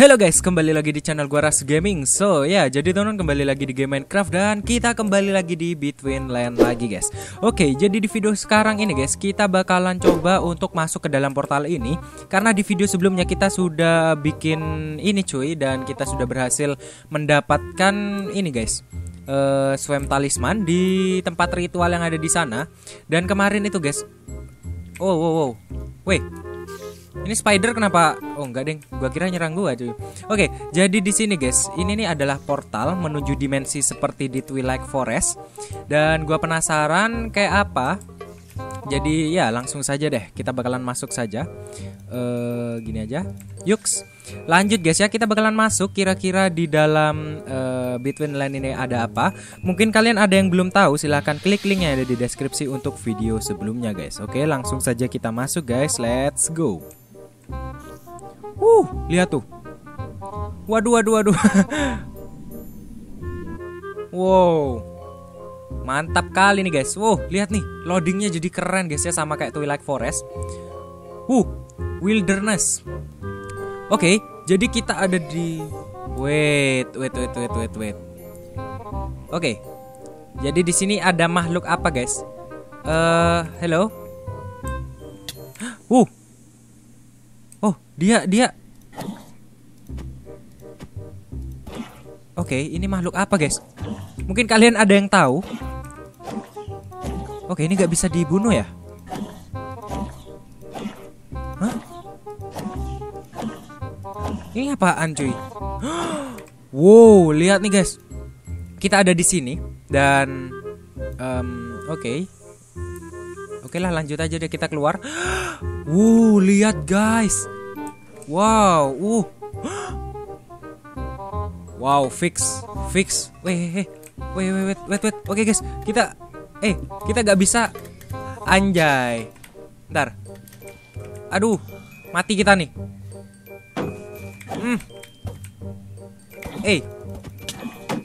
Halo guys, kembali lagi di channel gua Razz Gaming. So ya, jadi teman-teman kembali lagi di game Minecraft dan kita kembali lagi di Betweenlands lagi guys. Oke, jadi di video sekarang ini guys, kita bakalan coba untuk masuk ke dalam portal ini. Karena di video sebelumnya kita sudah bikin ini cuy, dan kita sudah berhasil mendapatkan ini guys, swamp talisman di tempat ritual yang ada di sana. Dan kemarin itu guys, wow, wait, ini spider kenapa? Oh enggak deng, gua kira nyerang gua cuy. Oke, jadi di sini guys, ini nih adalah portal menuju dimensi seperti di Twilight Forest. Dan gua penasaran kayak apa. Jadi ya langsung saja deh, kita bakalan masuk saja. Gini aja. Yuks. Lanjut guys ya, kita bakalan masuk. Kira-kira di dalam Betweenlands ini ada apa? Mungkin kalian ada yang belum tahu, silahkan klik link yang ada di deskripsi untuk video sebelumnya guys. Oke, langsung saja kita masuk guys. Let's go. Lihat tuh. Waduh. Wow. Mantap kali nih guys. Wow, lihat nih. Loadingnya jadi keren guys ya, sama kayak Twilight Forest. Wilderness. Oke, jadi kita ada di wait. Oke. Jadi di sini ada makhluk apa guys? Hello. Oh, dia. Oke, ini makhluk apa guys? Mungkin kalian ada yang tahu. Oke, ini gak bisa dibunuh ya? Hah? Ini apaan cuy? Wow, lihat nih guys. Kita ada di sini dan Oke lah, lanjut aja deh, kita keluar. Wow, lihat guys. Wow, wow, fix. Wait. Oke guys, kita gak bisa. Anjay. Ntar. Aduh, mati kita nih.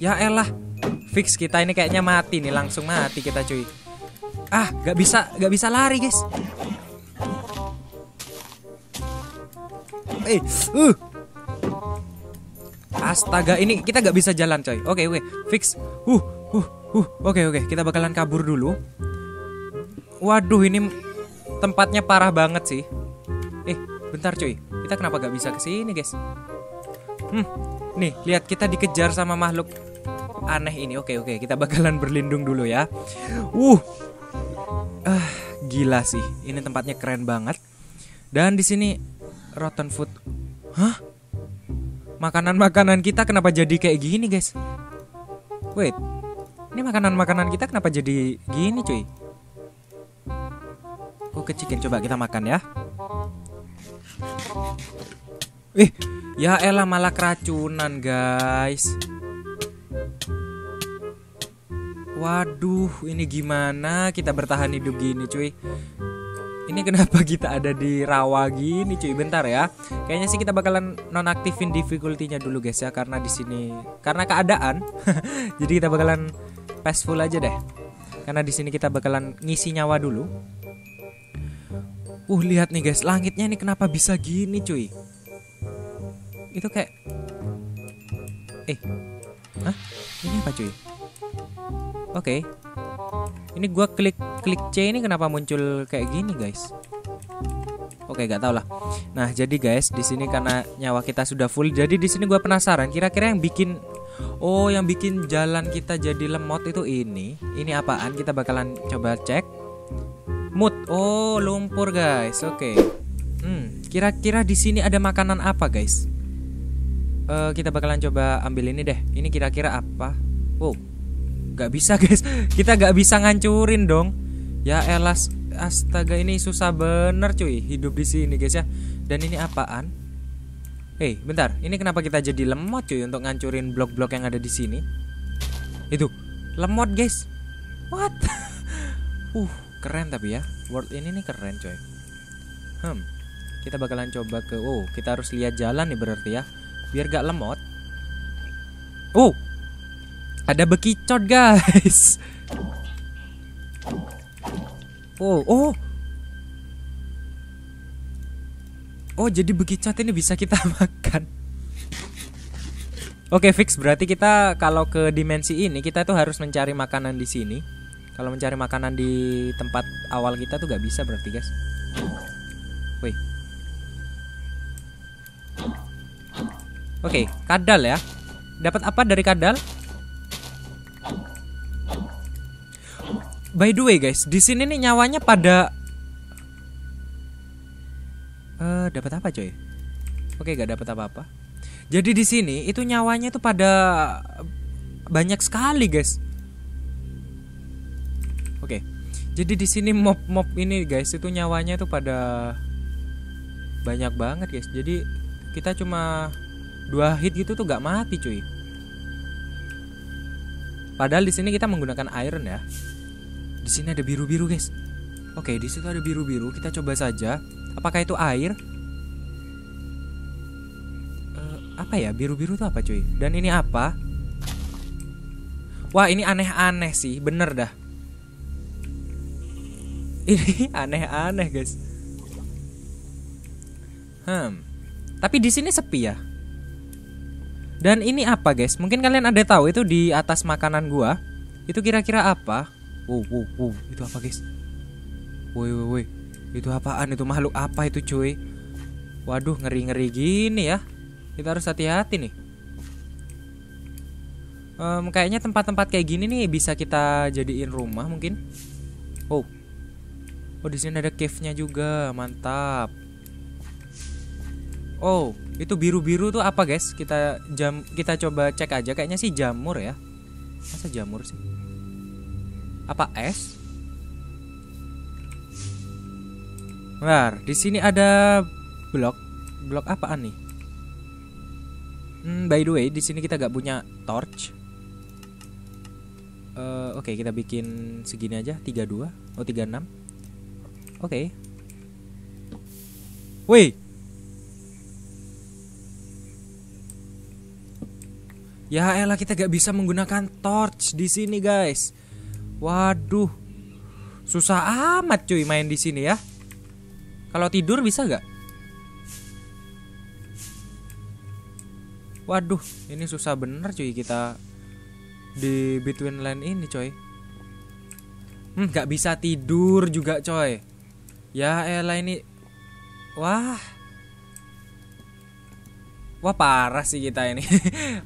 Ya elah. Fix kita ini kayaknya mati nih, langsung mati kita cuy. Ah, gak bisa lari guys. Astaga, ini kita gak bisa jalan coy. Oke, fix. Oke, kita bakalan kabur dulu. Waduh, ini tempatnya parah banget sih. Bentar cuy, kita kenapa gak bisa kesini guys? Nih, lihat, kita dikejar sama makhluk aneh ini. Oke, kita bakalan berlindung dulu ya. Gila sih, ini tempatnya keren banget. Dan di sini rotten food. Hah? Makanan-makanan kita kenapa jadi kayak gini guys? Wait, ini makanan-makanan kita kenapa jadi gini cuy? Cooked chicken, coba kita makan ya. Ya elah, malah keracunan guys. Waduh, ini gimana kita bertahan hidup gini cuy? Ini kenapa kita ada di rawa gini cuy? Bentar ya. Kayaknya sih kita bakalan nonaktifin difficulty-nya dulu guys ya, karena di sini karena keadaan. Jadi kita bakalan peaceful aja deh. Karena di sini kita bakalan ngisi nyawa dulu. Lihat nih guys, langitnya ini kenapa bisa gini cuy? Itu kayak Hah? Ini apa cuy? Oke. Ini gua klik C, ini kenapa muncul kayak gini guys? Oke, gak tau lah. Nah, jadi guys, di sini karena nyawa kita sudah full, jadi di sini gua penasaran kira-kira yang bikin jalan kita jadi lemot itu ini. Ini apaan? Kita bakalan coba cek. Mood. Oh, lumpur guys. Oke. Kira-kira di sini ada makanan apa guys? Kita bakalan coba ambil ini deh. Ini kira-kira apa? Wow. Gak bisa guys, kita gak bisa ngancurin dong. Ya elas, astaga, ini susah bener cuy hidup di sini guys ya. Dan ini apaan? Bentar, ini kenapa kita jadi lemot cuy untuk ngancurin blok-blok yang ada di sini? Itu lemot guys. What? Keren tapi ya, world ini nih keren cuy. Kita bakalan coba ke. Kita harus lihat jalan nih berarti ya, biar gak lemot. Ada bekicot guys. Jadi bekicot ini bisa kita makan. Oke, fix. Berarti kita kalau ke dimensi ini kita tuh harus mencari makanan di sini. Kalau mencari makanan di tempat awal kita tuh gak bisa berarti, guys. Woi. Oke, kadal ya. Dapat apa dari kadal? By the way, guys, di sini nih nyawanya pada dapat apa, coy? Oke, gak dapat apa-apa. Jadi di sini itu nyawanya tuh pada banyak sekali, guys. Oke. Jadi di sini mob-mob ini, guys, itu nyawanya tuh pada banyak banget, guys. Jadi kita cuma 2 hit gitu tuh gak mati, cuy. Padahal di sini kita menggunakan iron ya. Di sini ada biru-biru, guys. Oke, di situ ada biru-biru. Kita coba saja. Apakah itu air? Apa ya, biru-biru tuh apa, cuy? Dan ini apa? Wah, ini aneh-aneh sih, bener dah. Ini aneh-aneh, guys. Tapi di sini sepi ya. Dan ini apa, guys? Mungkin kalian ada tahu itu di atas makanan gua. Itu kira-kira apa? Wow, wow, wow. Itu apa, guys? Woi, woi, woi. Itu apaan? Itu makhluk apa itu, cuy? Waduh, ngeri-ngeri gini ya. Kita harus hati-hati nih. Kayaknya tempat-tempat kayak gini nih bisa kita jadiin rumah mungkin. Oh. Oh, di sini ada cave-nya juga, mantap. Oh, itu biru-biru tuh apa, guys? Kita coba cek aja, kayaknya sih jamur ya. Masa jamur sih? Apa es? Nah, di sini ada blok. Blok apaan nih? By the way, di sini kita gak punya torch. Oke, kita bikin segini aja, 32. Oh, 36. Oke. Woi. Ya elah, kita gak bisa menggunakan torch di sini, guys. Waduh. Susah amat, cuy, main di sini ya. Kalau tidur bisa gak? Waduh, ini susah bener, cuy, kita di Betweenlands ini, coy. Gak bisa tidur juga, coy. Ya elah ini. Wah. Wah, parah sih kita ini.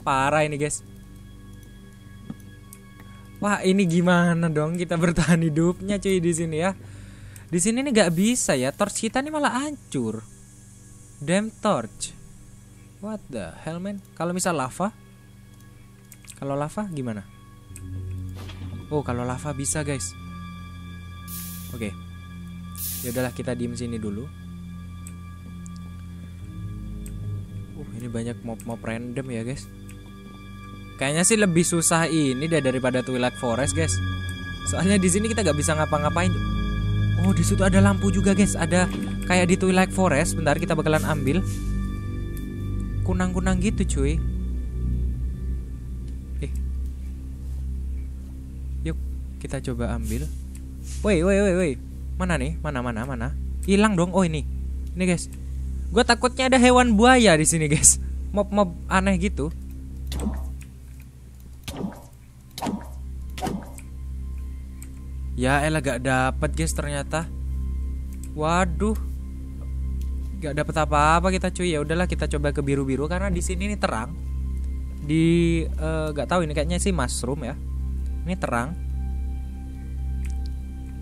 Parah ini, guys. Wah, ini gimana dong kita bertahan hidupnya, cuy, di sini ya. Di sini nih gak bisa ya. Torch kita nih malah hancur. Damn torch. What the hell, man. Kalau misal lava. Kalau lava gimana? Oh, kalau lava bisa, guys. Oke. Ya udahlah, kita diem sini dulu. Ini banyak mob-mob random ya, guys. Kayaknya sih lebih susah ini daripada Twilight Forest, guys. Soalnya di sini kita gak bisa ngapa-ngapain. Oh, di situ ada lampu juga, guys. Ada kayak di Twilight Forest. Bentar, kita bakalan ambil. Kunang-kunang gitu, cuy. Yuk, kita coba ambil. Woi, woi, woi, woi. Mana nih? Mana? Hilang dong. Oh, ini. Ini, guys. Gue takutnya ada hewan buaya di sini, guys. Mob-mob aneh gitu. Ya elah, gak dapet, guys, ternyata. Waduh. Gak dapet apa-apa kita, cuy. Ya udahlah, kita coba ke biru-biru karena di sini nih terang. Di gak tahu ini kayaknya sih mushroom ya. Ini terang.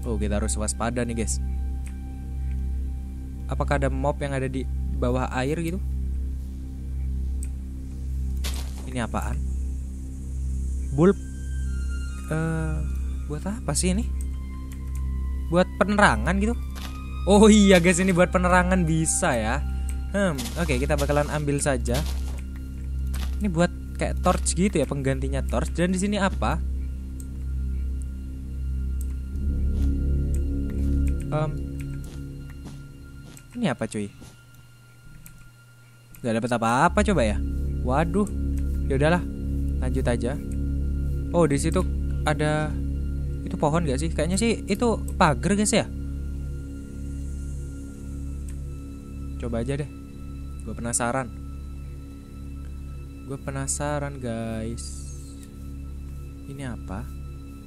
Oh, kita harus waspada nih, guys. Apakah ada mob yang ada di bawah air gitu? Ini apaan? Bulb. Buat apa sih ini? Buat penerangan gitu? Oh iya, guys, ini buat penerangan bisa ya. Oke, kita bakalan ambil saja. Ini buat kayak torch gitu ya, penggantinya torch. Dan di sini apa? Ini apa, cuy? Gak dapet apa-apa, coba ya. Waduh. Ya udahlah, lanjut aja. Oh, di situ ada. Itu pohon gak sih? Kayaknya sih itu pagar, guys ya. Coba aja deh. Gue penasaran. Gue penasaran guys. Ini apa?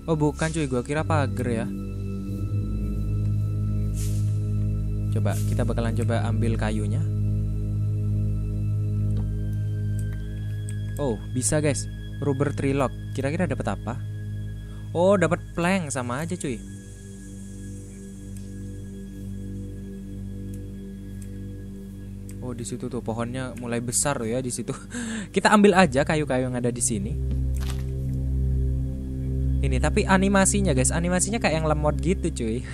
Oh bukan cuy, gue kira pagar ya. Coba, kita bakalan coba ambil kayunya. Oh bisa guys, rubber trilog. Kira-kira dapat apa? Oh dapat plank, sama aja cuy. Oh di situ tuh pohonnya mulai besar tuh ya di situ. Kita ambil aja kayu-kayu yang ada di sini. Ini tapi animasinya guys, animasinya kayak yang lemot gitu cuy.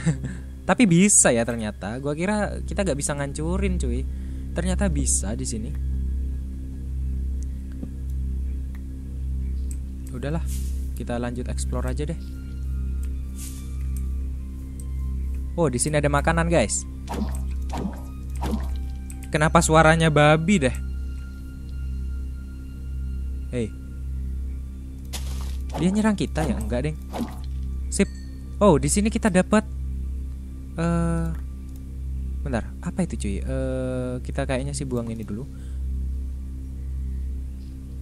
Tapi bisa ya ternyata. Gua kira kita gak bisa ngancurin cuy. Ternyata bisa di sini. Udahlah, kita lanjut explore aja deh. Oh, di sini ada makanan, guys. Kenapa suaranya babi deh? Hei. Dia nyerang kita ya? Enggak, Deng. Sip. Oh, di sini kita dapat bentar, apa itu cuy? Kita kayaknya sih buang ini dulu.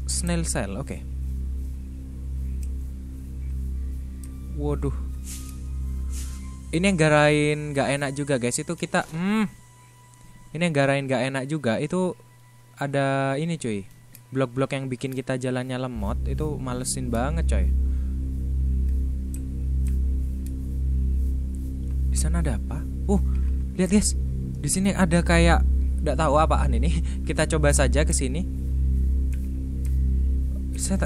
Snail cell, oke. Waduh, ini yang garain gak enak juga guys. Itu kita, ini yang garain gak enak juga. Itu ada ini cuy, blok-blok yang bikin kita jalannya lemot. Itu malesin banget coy. Di sana ada apa? Lihat guys. Di sini ada kayak enggak tahu apaan ini. Kita coba saja ke sini.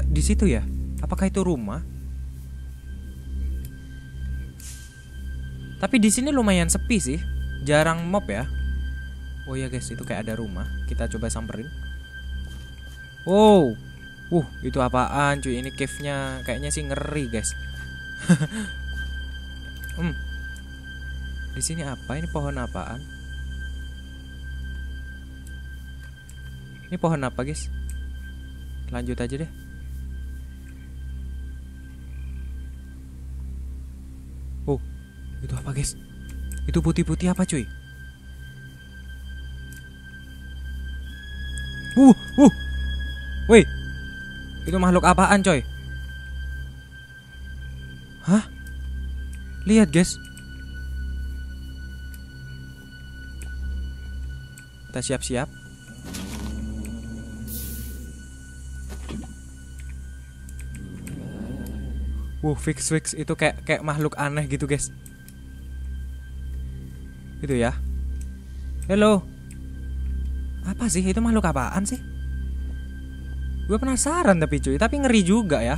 Di situ ya. Apakah itu rumah? Tapi di sini lumayan sepi sih. Jarang mob ya. Oh ya guys, itu kayak ada rumah. Kita coba samperin. Wow. Itu apaan cuy? Ini cave-nya kayaknya sih ngeri, guys. Di sini apa? Ini pohon apaan? Ini pohon apa, guys? Lanjut aja deh. Oh, itu apa, guys? Itu putih-putih apa, cuy? Woi. Itu makhluk apaan, coy? Hah? Lihat, guys. Kita siap-siap. Fix itu kayak makhluk aneh gitu, guys. Itu ya. Hello. Apa sih itu, makhluk apaan sih? Gue penasaran tapi cuy, tapi ngeri juga ya.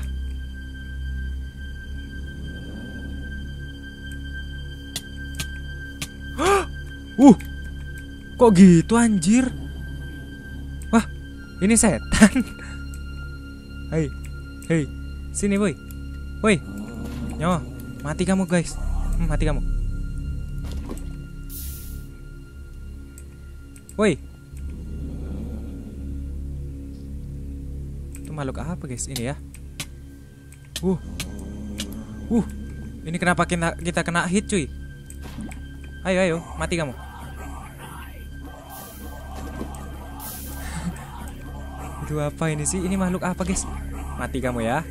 Kok gitu anjir? Wah, ini setan. Hei, sini boy. Woi, nyawa, mati kamu guys. Mati kamu. Woi. Itu makhluk apa guys ini ya? Ini kenapa kita kena hit cuy? Ayo, mati kamu. Apa ini sih? Ini makhluk apa guys? Mati kamu ya.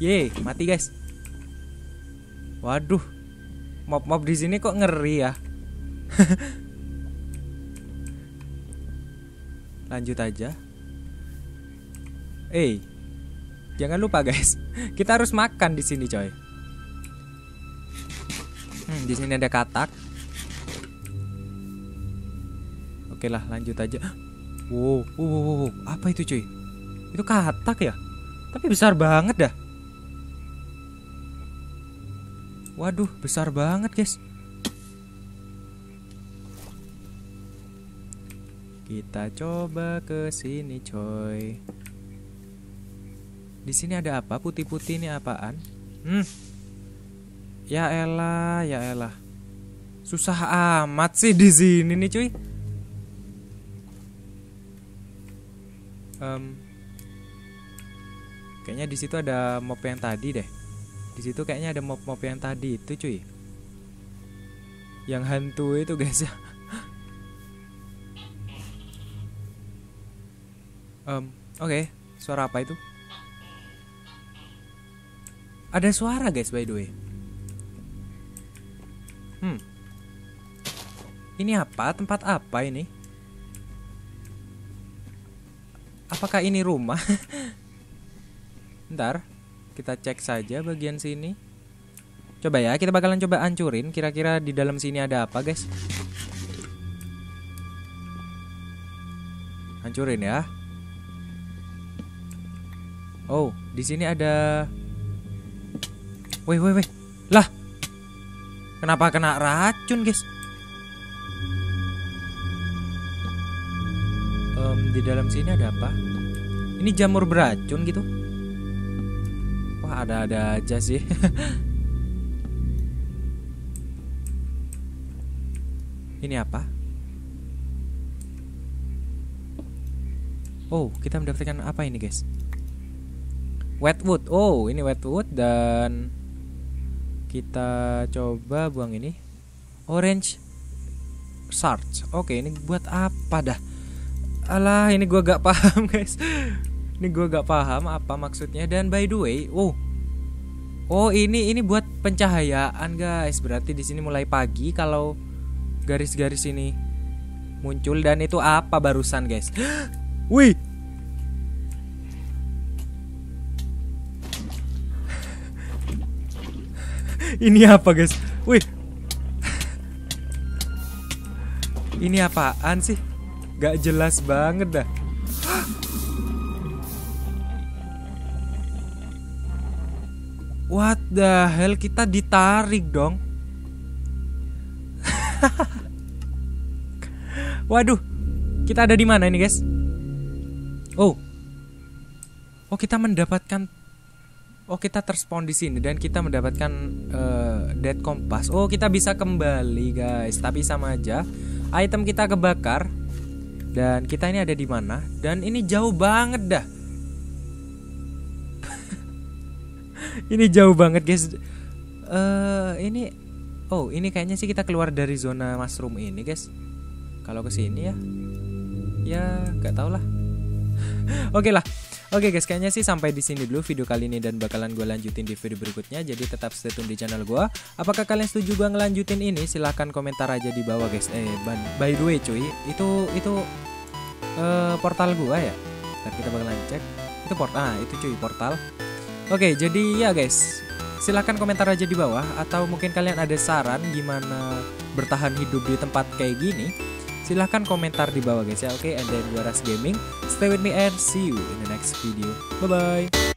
Yeay, mati guys. Waduh, mob-mob di sini kok ngeri ya. Lanjut aja. Jangan lupa guys, kita harus makan di sini coy. Di sini ada katak. Oke lah, lanjut aja. Wow, apa itu cuy? Itu katak ya? Tapi besar banget dah. Waduh, besar banget guys. Kita coba ke sini coy. Di sini ada apa? Putih-putih ini apaan? Ya elah. Susah amat sih di sini nih cuy. Kayaknya di situ ada mob yang tadi deh. Di situ kayaknya ada mob yang tadi itu cuy. Yang hantu itu guys ya. Oke, suara apa itu? Ada suara guys, by the way. Ini apa? Tempat apa ini? Apakah ini rumah? Ntar kita cek saja bagian sini. Coba ya, kita bakalan coba hancurin. Kira-kira di dalam sini ada apa guys? Hancurin ya. Oh, di sini ada. Weh. Lah. Kenapa kena racun, guys? Di dalam sini ada apa? Ini jamur beracun gitu. Wah, ada-ada aja sih. Ini apa? Oh, kita mendapatkan apa ini, guys? Wetwood. Oh, ini wetwood dan kita coba buang ini. Orange Sarge. Oke, ini buat apa dah? Alah, ini gua gak paham, guys. Ini gua gak paham apa maksudnya. Dan by the way, oh, ini buat pencahayaan, guys. Berarti di sini mulai pagi kalau garis-garis ini muncul. Dan itu apa barusan, guys? Wih. Ini apa, guys? Wih. Ini apaan sih? Gak jelas banget dah. What the hell? Kita ditarik dong. Waduh. Kita ada di mana ini, guys? Oh, kita mendapatkan. Oh, kita terspawn di sini dan kita mendapatkan dead compass. Oh, kita bisa kembali, guys. Tapi sama aja, item kita kebakar. Dan kita ini ada di mana? Dan ini jauh banget dah. Ini jauh banget, guys. Ini. Oh, ini kayaknya sih kita keluar dari zona mushroom ini, guys. Kalau ke sini ya. Ya, gak tau lah. Oke lah. Oke guys, kayaknya sih sampai di sini dulu video kali ini dan bakalan gue lanjutin di video berikutnya. Jadi tetap stay tune di channel gue. Apakah kalian setuju gue ngelanjutin ini? Silahkan komentar aja di bawah guys. By the way cuy, itu portal gue ya. Ntar kita bakalan cek. Itu portal. Ah, itu cuy portal. Oke, jadi ya guys. Silahkan komentar aja di bawah atau mungkin kalian ada saran gimana bertahan hidup di tempat kayak gini. Silahkan komentar di bawah guys ya. Oke, and then gue Razz Gaming. Stay with me and see you in the next video. Bye-bye.